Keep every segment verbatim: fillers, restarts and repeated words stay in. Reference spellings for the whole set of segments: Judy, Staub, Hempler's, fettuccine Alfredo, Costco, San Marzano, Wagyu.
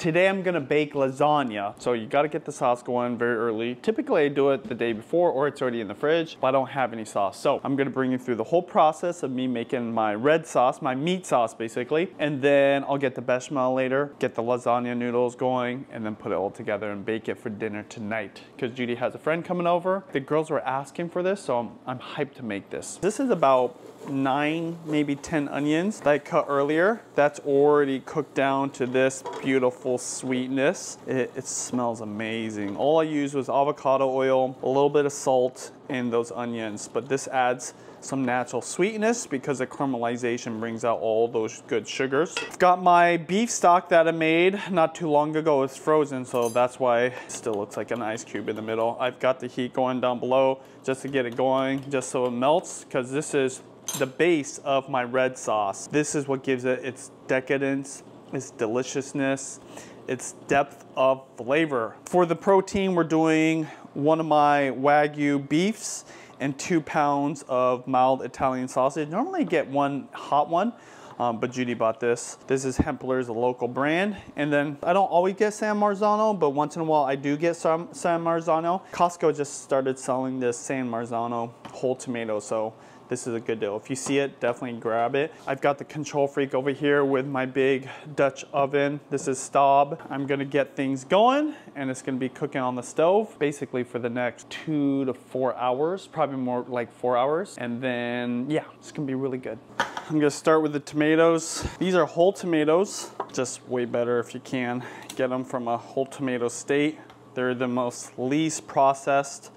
Today I'm gonna bake lasagna. So you gotta get the sauce going very early. Typically I do it the day before or it's already in the fridge, but I don't have any sauce. So I'm gonna bring you through the whole process of me making my red sauce, my meat sauce basically, and then I'll get the bechamel later, get the lasagna noodles going, and then put it all together and bake it for dinner tonight. Cause Judy has a friend coming over. The girls were asking for this, so I'm, I'm hyped to make this. This is about nine, maybe ten onions that I cut earlier. That's already cooked down to this beautiful sweetness. It, it smells amazing. All I used was avocado oil, a little bit of salt, and those onions, but this adds some natural sweetness because the caramelization brings out all those good sugars. I've got my beef stock that I made not too long ago. It's frozen, so that's why it still looks like an ice cube in the middle. I've got the heat going down below just to get it going, just so it melts, because this is the base of my red sauce. This is what gives it its decadence, its deliciousness, its depth of flavor. For the protein, we're doing one of my Wagyu beefs and two pounds of mild Italian sausage. Normally I get one hot one, um, but Judy bought this. This is Hempler's, a local brand. And then I don't always get San Marzano, but once in a while I do get some San Marzano. Costco just started selling this San Marzano whole tomato, so this is a good deal. If you see it, definitely grab it. I've got the control freak over here with my big Dutch oven. This is Staub. I'm gonna get things going and it's gonna be cooking on the stove basically for the next two to four hours, probably more like four hours. And then, yeah, it's gonna be really good. I'm gonna start with the tomatoes. These are whole tomatoes, just way better if you can get them from a whole tomato state. They're the most least processed.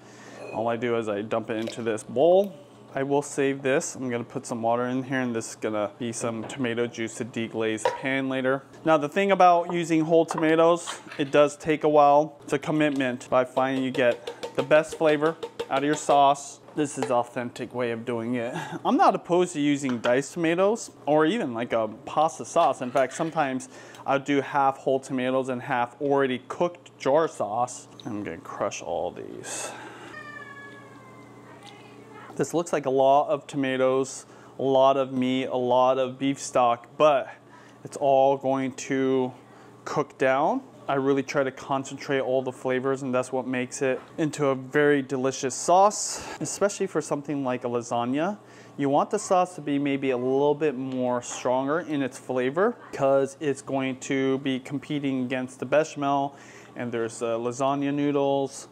All I do is I dump it into this bowl. I will save this. I'm gonna put some water in here and this is gonna be some tomato juice to deglaze the pan later. Now the thing about using whole tomatoes, it does take a while. It's a commitment, but I find you get the best flavor out of your sauce. This is an authentic way of doing it. I'm not opposed to using diced tomatoes or even like a pasta sauce. In fact, sometimes I'll do half whole tomatoes and half already cooked jar sauce. I'm gonna crush all these. This looks like a lot of tomatoes, a lot of meat, a lot of beef stock, but it's all going to cook down. I really try to concentrate all the flavors and that's what makes it into a very delicious sauce, especially for something like a lasagna. You want the sauce to be maybe a little bit more stronger in its flavor because it's going to be competing against the bechamel, and there's uh, lasagna noodles.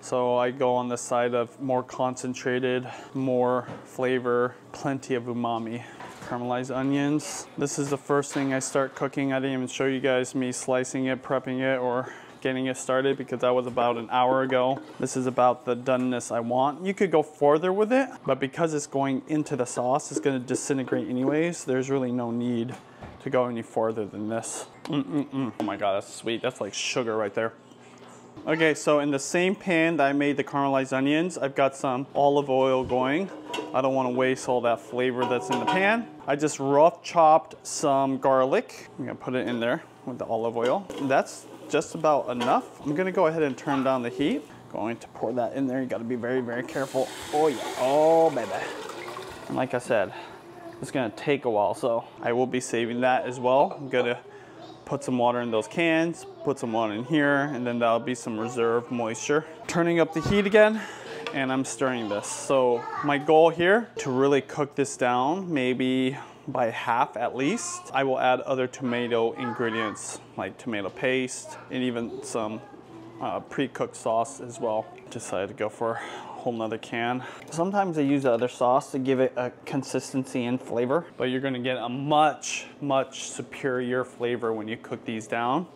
So I go on the side of more concentrated, more flavor, plenty of umami. Caramelized onions. This is the first thing I start cooking. I didn't even show you guys me slicing it, prepping it, or getting it started because that was about an hour ago. This is about the doneness I want. You could go further with it, but because it's going into the sauce, it's gonna disintegrate anyways. There's really no need to go any farther than this. Mm-mm-mm. Oh my God, that's sweet. That's like sugar right there. Okay, so in the same pan that I made the caramelized onions, I've got some olive oil going. I don't want to waste all that flavor that's in the pan. I just rough chopped some garlic. I'm gonna put it in there with the olive oil. That's just about enough. I'm gonna go ahead and turn down the heat. Going to pour that in there. You gotta be very, very careful. Oh yeah, oh baby. And like I said, it's gonna take a while, so I will be saving that as well. I'm gonna put some water in those cans, put some water in here, and then that'll be some reserve moisture. Turning up the heat again, and I'm stirring this. So my goal here, to really cook this down, maybe by half at least. I will add other tomato ingredients, like tomato paste, and even some uh, pre-cooked sauce as well. Decided to go for whole nother can. Sometimes I use the other sauce to give it a consistency and flavor, but you're gonna get a much, much superior flavor when you cook these down,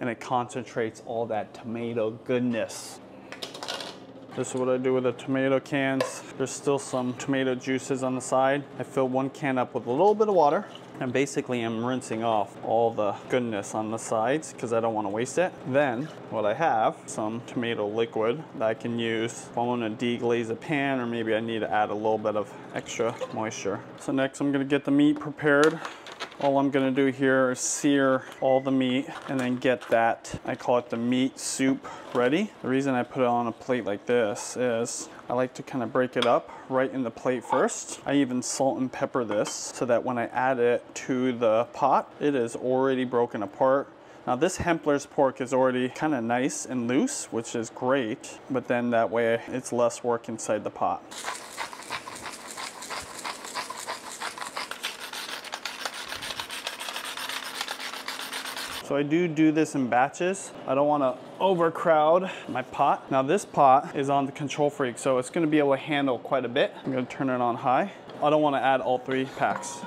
and it concentrates all that tomato goodness. This is what I do with the tomato cans. There's still some tomato juices on the side. I fill one can up with a little bit of water, and basically I'm rinsing off all the goodness on the sides because I don't want to waste it. Then what I have, some tomato liquid that I can use if I want to deglaze a pan, or maybe I need to add a little bit of extra moisture. So next I'm going to get the meat prepared. All I'm going to do here is sear all the meat and then get that, I call it the meat soup, ready. The reason I put it on a plate like this is I like to kind of break it up right in the plate first. I even salt and pepper this so that when I add it to the pot, it is already broken apart. Now this Hempler's pork is already kind of nice and loose, which is great, but then that way it's less work inside the pot. So I do do this in batches. I don't want to overcrowd my pot. Now this pot is on the control freak, so it's going to be able to handle quite a bit. I'm going to turn it on high. I don't want to add all three packs.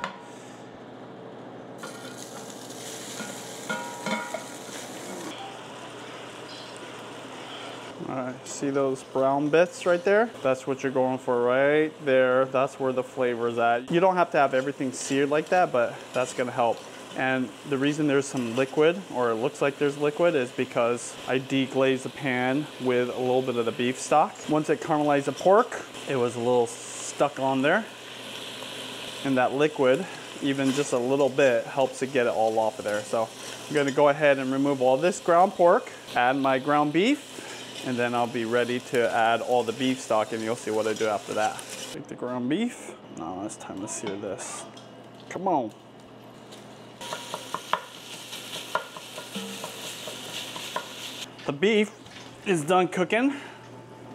All right, see those brown bits right there? That's what you're going for right there. That's where the flavor's at. You don't have to have everything seared like that, but that's going to help. And the reason there's some liquid, or it looks like there's liquid, is because I deglaze the pan with a little bit of the beef stock. Once it caramelized the pork, it was a little stuck on there. And that liquid, even just a little bit, helps to get it all off of there. So I'm gonna go ahead and remove all this ground pork, add my ground beef, and then I'll be ready to add all the beef stock, and you'll see what I do after that. Take the ground beef. Now it's time to sear this. Come on. The beef is done cooking.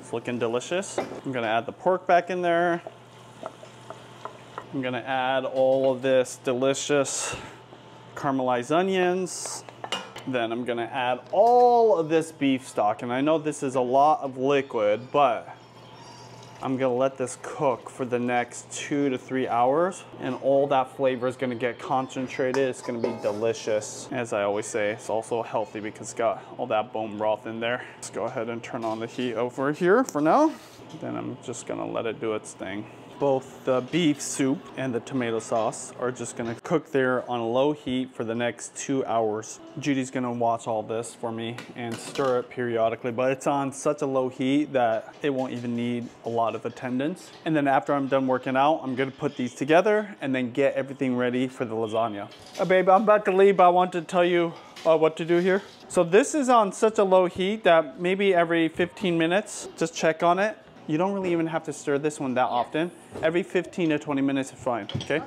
It's looking delicious. I'm gonna add the pork back in there. I'm gonna add all of this delicious caramelized onions. Then I'm gonna add all of this beef stock. And I know this is a lot of liquid, but I'm gonna let this cook for the next two to three hours, and all that flavor is gonna get concentrated. It's gonna be delicious. As I always say, it's also healthy because it's got all that bone broth in there. Let's go ahead and turn on the heat over here for now. Then I'm just gonna let it do its thing. Both the beef soup and the tomato sauce are just gonna cook there on low heat for the next two hours. Judy's gonna watch all this for me and stir it periodically, but it's on such a low heat that it won't even need a lot of attendance. And then after I'm done working out, I'm gonna put these together and then get everything ready for the lasagna. Oh, babe, I'm about to leave, but I want to tell you uh, what to do here. So this is on such a low heat that maybe every fifteen minutes, just check on it. You don't really even have to stir this one that often. Every fifteen to twenty minutes is fine, okay?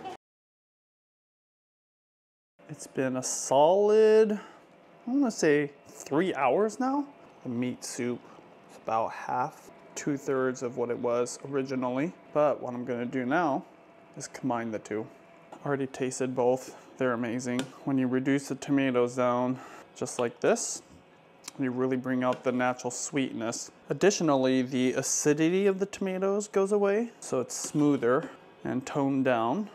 It's been a solid, I'm gonna say three hours now. The meat soup is about half, two thirds of what it was originally. But what I'm gonna do now is combine the two. I already tasted both, they're amazing. When you reduce the tomatoes down, just like this, you really bring out the natural sweetness. Additionally, the acidity of the tomatoes goes away, so it's smoother and toned down.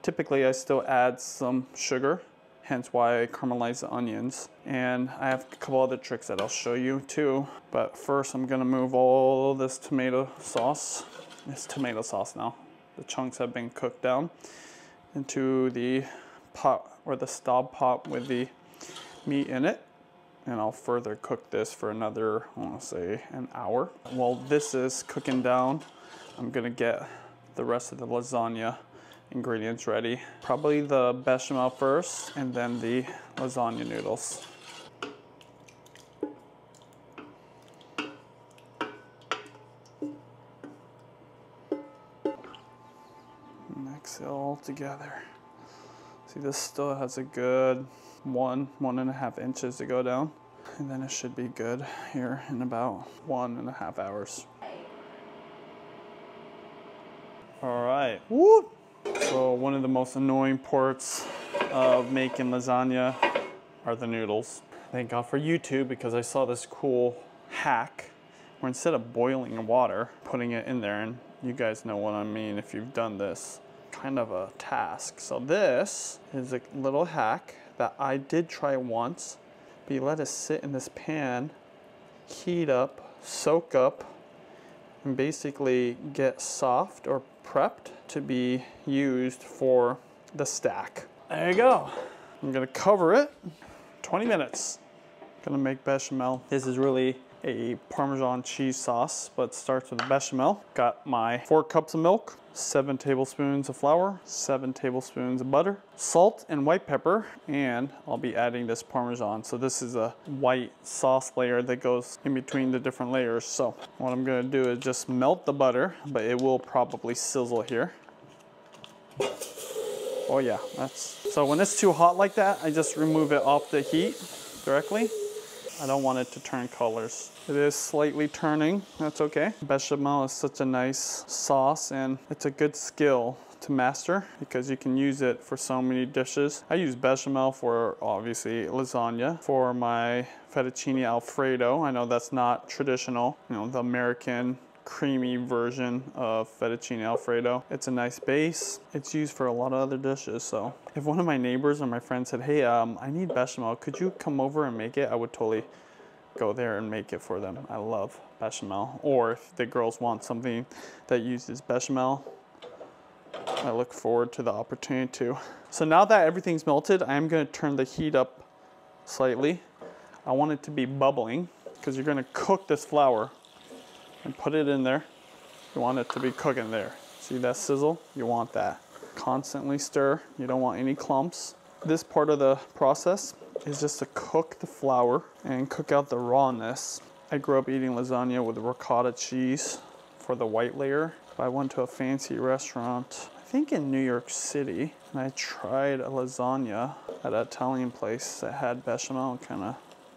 Typically, I still add some sugar, hence why I caramelize the onions. And I have a couple other tricks that I'll show you too. But first I'm gonna move all this tomato sauce, it's tomato sauce now, the chunks have been cooked down, into the pot or the Staub pot with the meat in it. And I'll further cook this for another, I wanna say an hour. While this is cooking down, I'm gonna get the rest of the lasagna ingredients ready. Probably the bechamel first, and then the lasagna noodles. Mix it all together. See, this still has a good one, one and a half inches to go down. And then it should be good here in about one and a half hours. All right, whoop! So one of the most annoying parts of making lasagna are the noodles. Thank God for YouTube, because I saw this cool hack where instead of boiling water, putting it in there, and you guys know what I mean if you've done this, kind of a task. So this is a little hack that I did try once, but you let it sit in this pan, heat up, soak up, and basically get soft or prepped to be used for the stack. There you go. I'm gonna cover it, twenty minutes. Gonna make bechamel. This is really a Parmesan cheese sauce, but it starts with bechamel. Got my four cups of milk, seven tablespoons of flour, seven tablespoons of butter, salt and white pepper, and I'll be adding this Parmesan. So this is a white sauce layer that goes in between the different layers. So what I'm gonna do is just melt the butter, but it will probably sizzle here. Oh yeah, that's, so when it's too hot like that, I just remove it off the heat directly. I don't want it to turn colors. It is slightly turning, that's okay. Bechamel is such a nice sauce and it's a good skill to master because you can use it for so many dishes. I use bechamel for obviously lasagna, for my fettuccine Alfredo. I know that's not traditional, you know, the American creamy version of fettuccine Alfredo. It's a nice base. It's used for a lot of other dishes. So if one of my neighbors or my friends said, hey, um, I need bechamel, could you come over and make it? I would totally go there and make it for them. I love bechamel. Or if the girls want something that uses bechamel, I look forward to the opportunity too. So now that everything's melted, I'm gonna turn the heat up slightly. I want it to be bubbling because you're gonna cook this flour and put it in there. You want it to be cooking there. See that sizzle? You want that. Constantly stir, you don't want any clumps. This part of the process is just to cook the flour and cook out the rawness. I grew up eating lasagna with ricotta cheese for the white layer. I went to a fancy restaurant, I think in New York City, and I tried a lasagna at an Italian place that had bechamel and kind of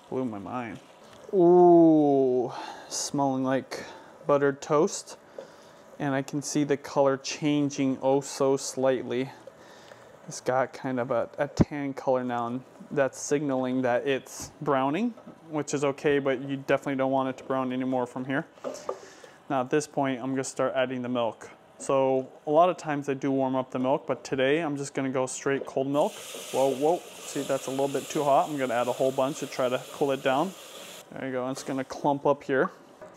blew my mind. Ooh, smelling like buttered toast, and I can see the color changing oh so slightly. It's got kind of a, a tan color now, and that's signaling that it's browning, which is okay, but you definitely don't want it to brown anymore from here. Now at this point, I'm gonna start adding the milk. So a lot of times I do warm up the milk, but today I'm just gonna go straight cold milk. Whoa, whoa, see that's a little bit too hot. I'm gonna add a whole bunch to try to cool it down. There you go, it's gonna clump up here.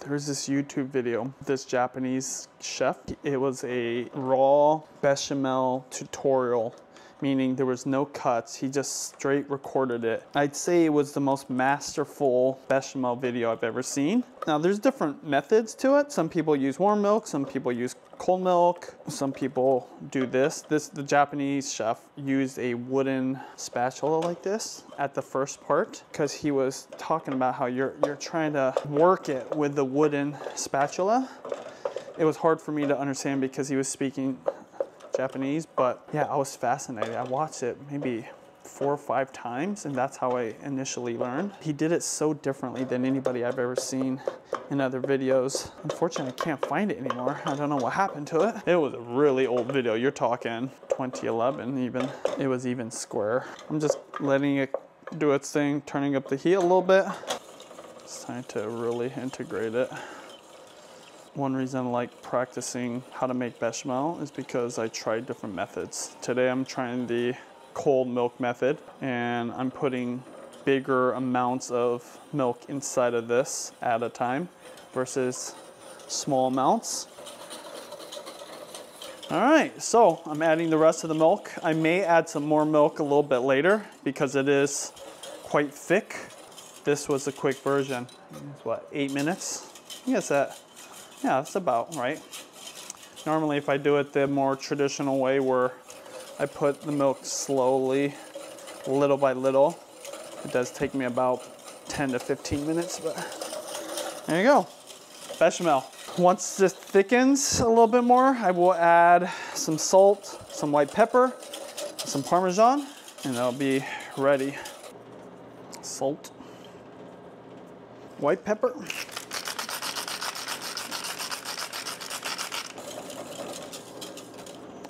There's this YouTube video, this Japanese chef. It was a raw bechamel tutorial, meaning there was no cuts. He just straight recorded it. I'd say it was the most masterful bechamel video I've ever seen. Now there's different methods to it. Some people use warm milk, some people use cold milk, some people do this. This, the Japanese chef used a wooden spatula like this at the first part because he was talking about how you're, you're trying to work it with the wooden spatula. It was hard for me to understand because he was speaking Japanese, but yeah, I was fascinated. I watched it maybe four or five times, and that's how I initially learned. He did it so differently than anybody I've ever seen in other videos. Unfortunately, I can't find it anymore. I don't know what happened to it. It was a really old video. You're talking twenty eleven even. It was even square. I'm just letting it do its thing, turning up the heat a little bit. It's time to really integrate it. One reason I like practicing how to make bechamel is because I tried different methods. Today I'm trying the cold milk method, and I'm putting bigger amounts of milk inside of this at a time versus small amounts. All right, so I'm adding the rest of the milk. I may add some more milk a little bit later because it is quite thick. This was a quick version. It's what, eight minutes? I guess that. Yeah, that's about right. Normally if I do it the more traditional way where I put the milk slowly, little by little, it does take me about ten to fifteen minutes, but there you go, bechamel. Once this thickens a little bit more, I will add some salt, some white pepper, some Parmesan, and it'll be ready. Salt, white pepper.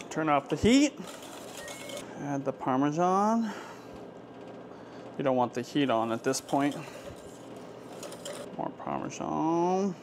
Turn off the heat, add the Parmesan. You don't want the heat on at this point. More Parmesan.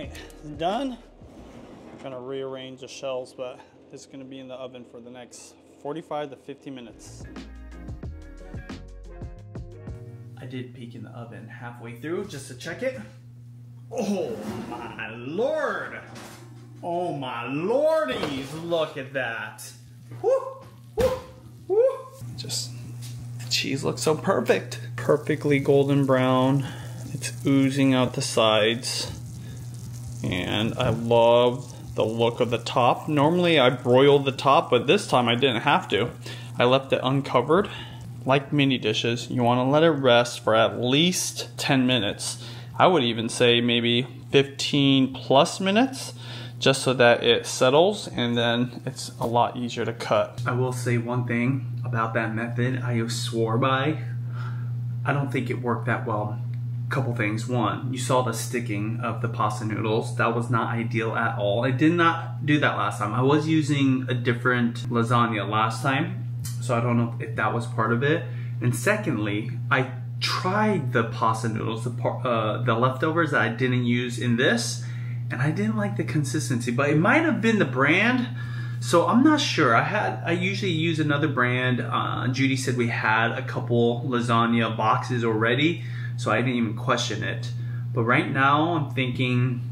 right, it's done. I'm trying to rearrange the shelves, but it's gonna be in the oven for the next forty-five to fifty minutes. I did peek in the oven halfway through just to check it. Oh my Lord. Oh my Lordies, look at that. Woo, woo, woo. Just, the cheese looks so perfect. Perfectly golden brown. It's oozing out the sides. And I love the look of the top. Normally I broil the top, but this time I didn't have to. I left it uncovered. Like mini dishes, you wanna let it rest for at least ten minutes. I would even say maybe fifteen plus minutes, just so that it settles and then it's a lot easier to cut. I will say one thing about that method I swore by. I don't think it worked that well. Couple things. One, you saw the sticking of the pasta noodles. That was not ideal at all. I did not do that last time. I was using a different lasagna last time, so I don't know if that was part of it. And secondly, I tried the pasta noodles, the, par uh, the leftovers that I didn't use in this, and I didn't like the consistency, but it might have been the brand, so I'm not sure. I had I usually use another brand. Uh, Judy said we had a couple lasagna boxes already, so I didn't even question it. But right now I'm thinking,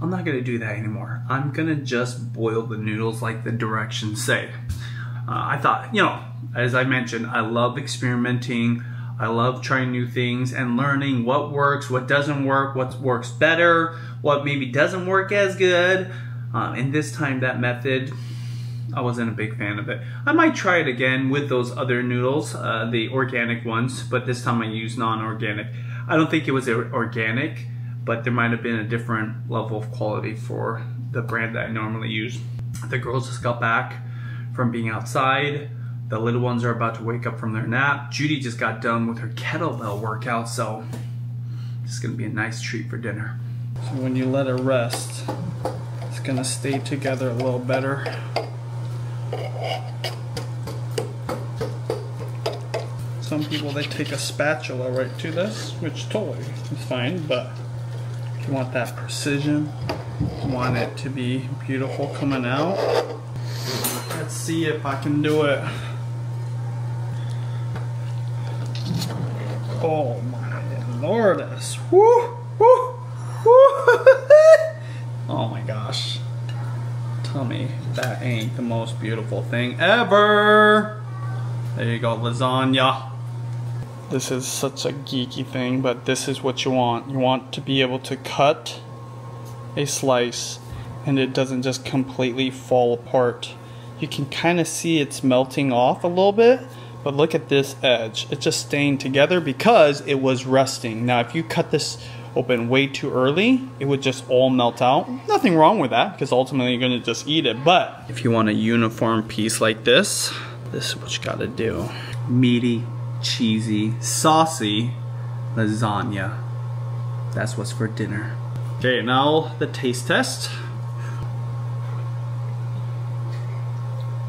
I'm not gonna do that anymore. I'm gonna just boil the noodles like the directions say. Uh, I thought, you know, as I mentioned, I love experimenting. I love trying new things and learning what works, what doesn't work, what works better, what maybe doesn't work as good. Um, and this time that method, I wasn't a big fan of it. I might try it again with those other noodles, uh, the organic ones, but this time I used non-organic. I don't think it was organic, but there might have been a different level of quality for the brand that I normally use. The girls just got back from being outside. The little ones are about to wake up from their nap. Judy just got done with her kettlebell workout, so this is gonna be a nice treat for dinner. So when you let it rest, it's gonna stay together a little better. Some people, they take a spatula right to this, which totally is fine, but if you want that precision, you want it to be beautiful coming out. Let's see if I can do it. Oh my Lordus. Woo! Woo! Woo! Oh my gosh. Tell me that ain't the most beautiful thing ever. There you go, lasagna. This is such a geeky thing, but this is what you want. You want to be able to cut a slice and it doesn't just completely fall apart. You can kind of see it's melting off a little bit, but look at this edge. It's just staying together because it was resting. Now, if you cut this open way too early, it would just all melt out. Nothing wrong with that, because ultimately you're gonna just eat it, but if you want a uniform piece like this, this is what you gotta do. Meaty, cheesy, saucy lasagna. That's what's for dinner. Okay, now the taste test.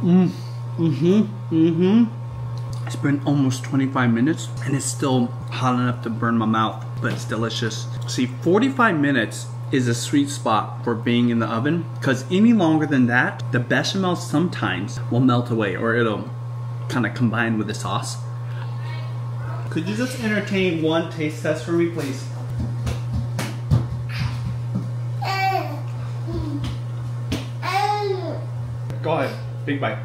Mm, mm-hmm, mm-hmm. It's been almost twenty-five minutes and it's still hot enough to burn my mouth, but it's delicious. See, forty-five minutes is a sweet spot for being in the oven, because any longer than that, the bechamel sometimes will melt away or it'll kind of combine with the sauce. Could you just entertain one taste test for me, please? Go ahead, big bite.